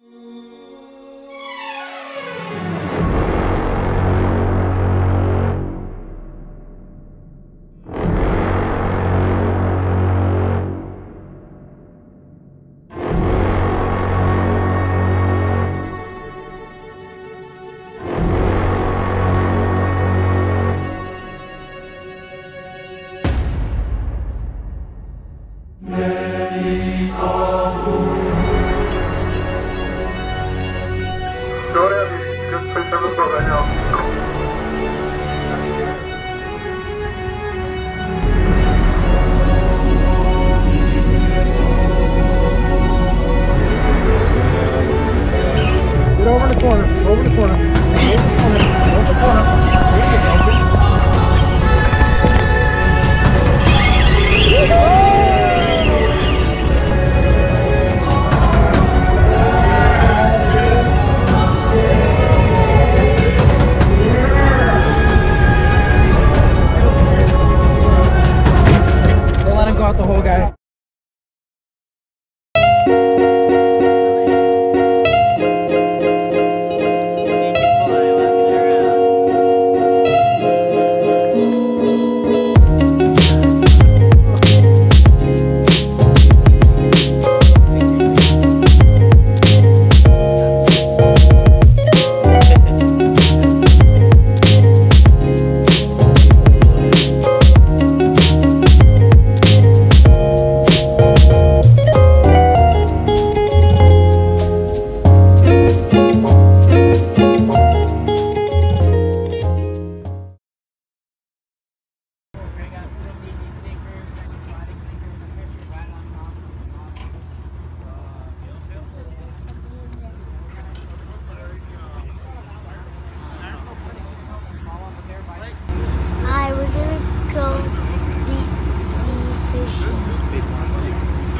Is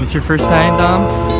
this your first time, Dom?